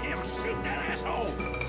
Let's have him shoot that asshole!